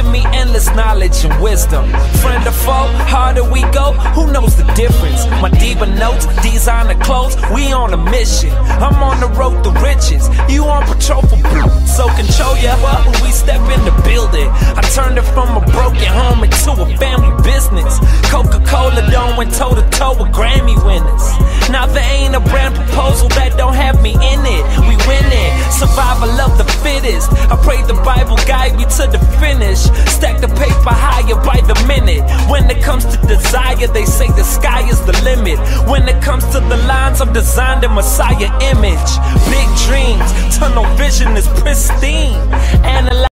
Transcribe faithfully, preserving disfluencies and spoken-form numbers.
give me endless knowledge and wisdom. Friend or foe, harder we go, who knows the difference? My diva notes, designer clothes, we on a mission. I'm on the road to riches, you on patrol for blue. So control ya, when we step in the building. I turned it from a broken home into a family business. Coca-Cola don't went toe-to-toe with Grammy winners. Now there ain't a brand proposal that don't have me in it. We winning, survival of the fittest. I pray the Bible guide me to the finish. Stack the paper higher by the minute. When it comes to desire, they say the sky is the limit. When it comes to the lines, I'm designed in Messiah image. Big dreams, tunnel vision is pristine. Analyze